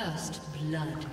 First blood.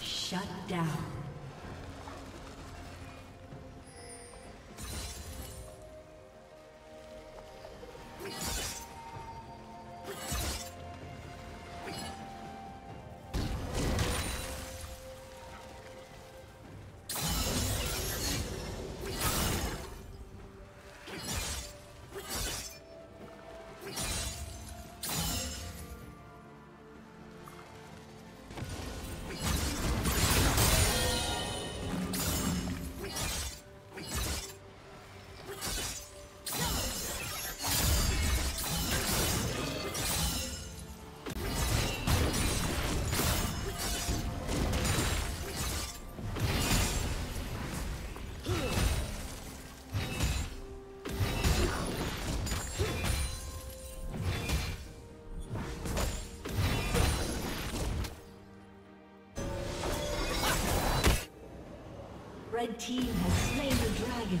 Shut down. The red team has slain the dragon.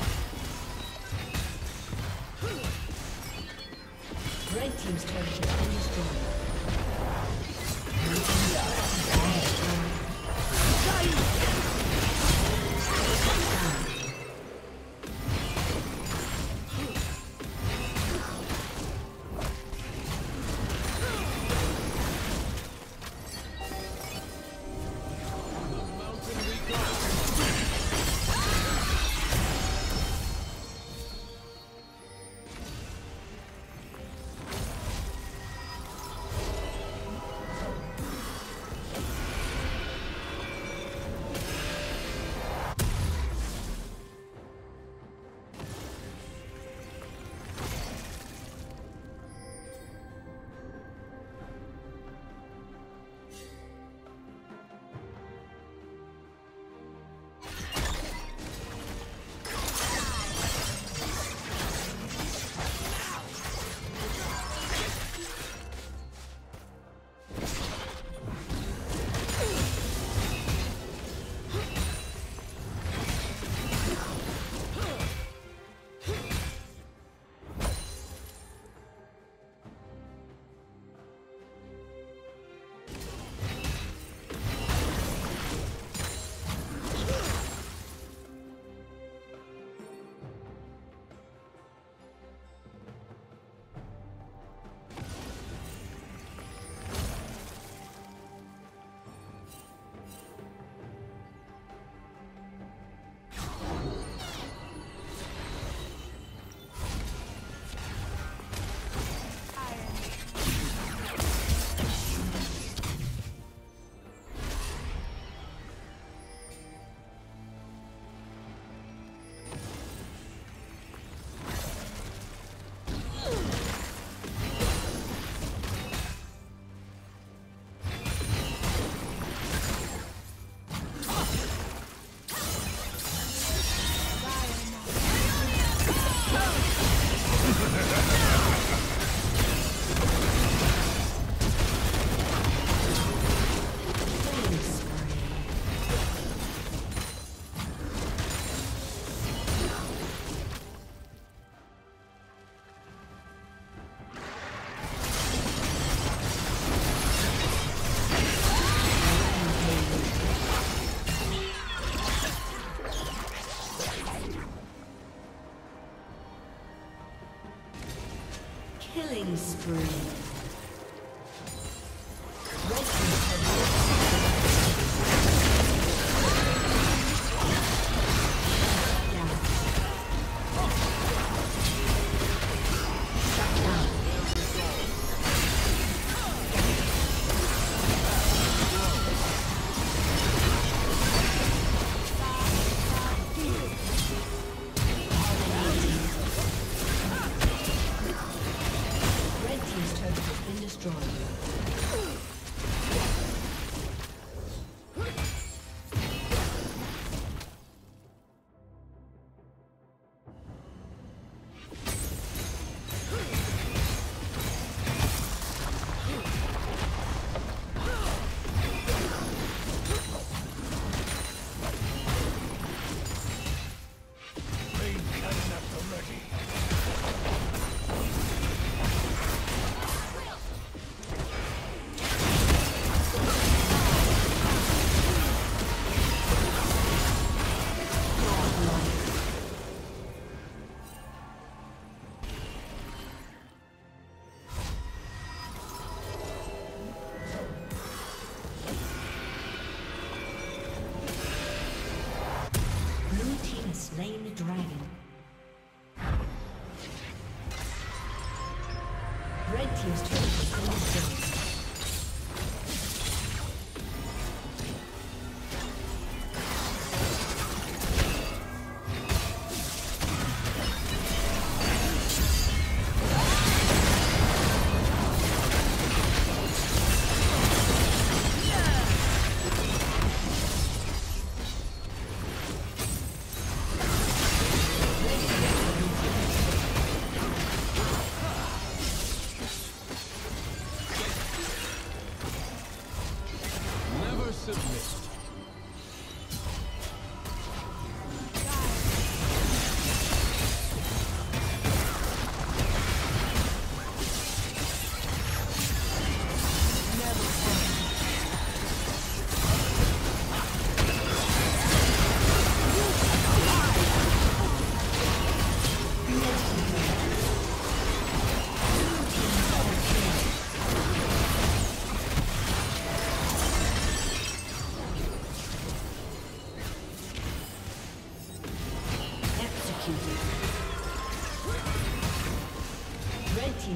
Red team's turret has been destroyed. Killing spree.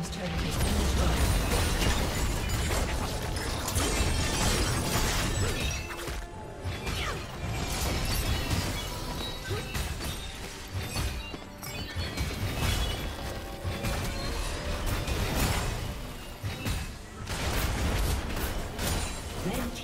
team's turret has been destroyed. Red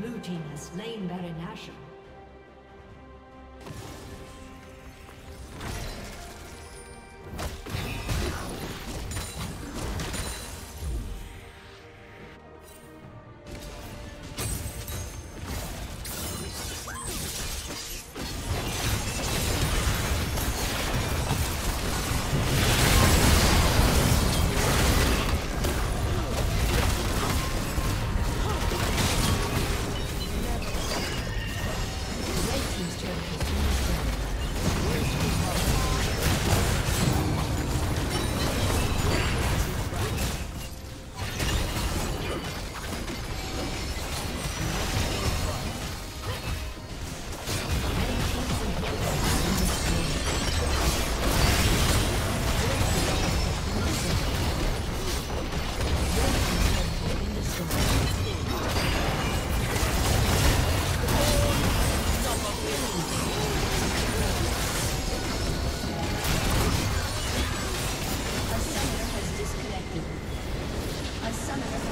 Blue team has slain Baron Nashor. Summoner.